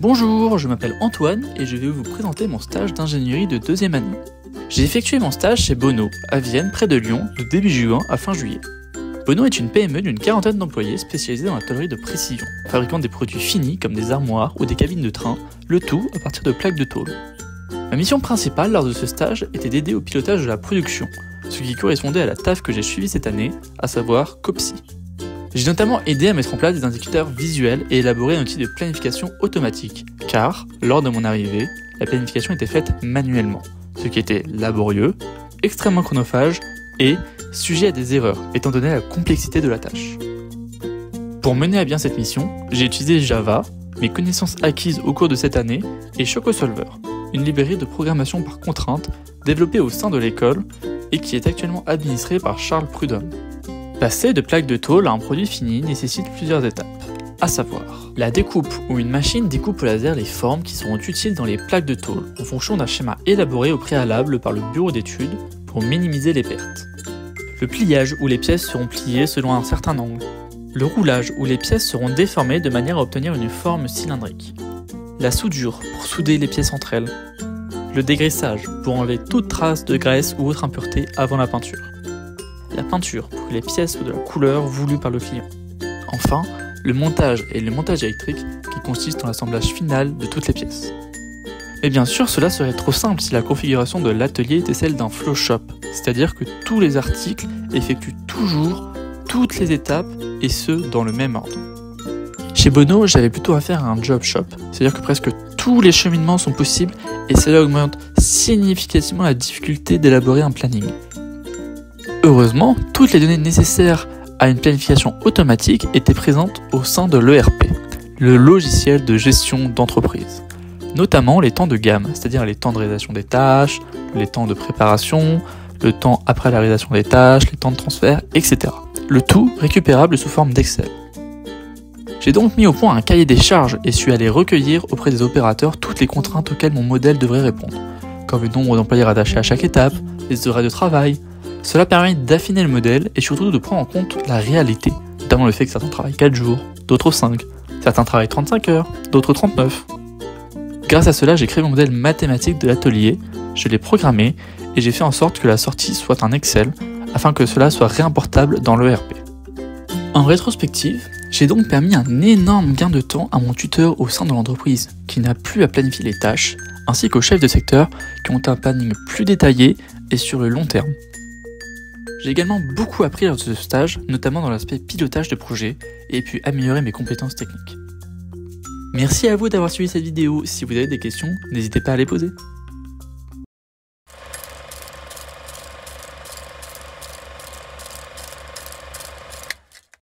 Bonjour, je m'appelle Antoine et je vais vous présenter mon stage d'ingénierie de deuxième année. J'ai effectué mon stage chez Bonneau, à Vienne, près de Lyon, de début juin à fin juillet. Bonneau est une PME d'une quarantaine d'employés spécialisés dans la tôlerie de précision, fabriquant des produits finis comme des armoires ou des cabines de train, le tout à partir de plaques de tôle. Ma mission principale lors de ce stage était d'aider au pilotage de la production, ce qui correspondait à la taf que j'ai suivie cette année, à savoir Copsi. J'ai notamment aidé à mettre en place des indicateurs visuels et élaborer un outil de planification automatique, car, lors de mon arrivée, la planification était faite manuellement, ce qui était laborieux, extrêmement chronophage et sujet à des erreurs, étant donné la complexité de la tâche. Pour mener à bien cette mission, j'ai utilisé Java, mes connaissances acquises au cours de cette année, et ChocoSolver, une librairie de programmation par contrainte développée au sein de l'école et qui est actuellement administrée par Charles Prudhomme. Passer de plaques de tôle à un produit fini nécessite plusieurs étapes, à savoir la découpe où une machine découpe au laser les formes qui seront utiles dans les plaques de tôle en fonction d'un schéma élaboré au préalable par le bureau d'études pour minimiser les pertes. Le pliage où les pièces seront pliées selon un certain angle. Le roulage où les pièces seront déformées de manière à obtenir une forme cylindrique. La soudure pour souder les pièces entre elles. Le dégraissage pour enlever toute trace de graisse ou autre impureté avant la peinture. La peinture pour que les pièces soient de la couleur voulue par le client. Enfin, le montage et le montage électrique qui consiste en l'assemblage final de toutes les pièces. Mais bien sûr, cela serait trop simple si la configuration de l'atelier était celle d'un flow shop, c'est-à-dire que tous les articles effectuent toujours toutes les étapes et ce, dans le même ordre. Chez Bonneau, j'avais plutôt affaire à un job shop, c'est-à-dire que presque tous les cheminements sont possibles et cela augmente significativement la difficulté d'élaborer un planning. Heureusement, toutes les données nécessaires à une planification automatique étaient présentes au sein de l'ERP, le logiciel de gestion d'entreprise. Notamment les temps de gamme, c'est-à-dire les temps de réalisation des tâches, les temps de préparation, le temps après la réalisation des tâches, les temps de transfert, etc. Le tout récupérable sous forme d'Excel. J'ai donc mis au point un cahier des charges et suis allé recueillir auprès des opérateurs toutes les contraintes auxquelles mon modèle devrait répondre, comme le nombre d'employés rattachés à chaque étape, les horaires de travail. Cela permet d'affiner le modèle et surtout de prendre en compte la réalité, notamment le fait que certains travaillent 4 jours, d'autres 5, certains travaillent 35 heures, d'autres 39. Grâce à cela, j'ai créé mon modèle mathématique de l'atelier, je l'ai programmé et j'ai fait en sorte que la sortie soit un Excel afin que cela soit réimportable dans l'ERP. En rétrospective, j'ai donc permis un énorme gain de temps à mon tuteur au sein de l'entreprise qui n'a plus à planifier les tâches ainsi qu'aux chefs de secteur qui ont un planning plus détaillé et sur le long terme. J'ai également beaucoup appris lors de ce stage, notamment dans l'aspect pilotage de projet et pu améliorer mes compétences techniques. Merci à vous d'avoir suivi cette vidéo, si vous avez des questions, n'hésitez pas à les poser.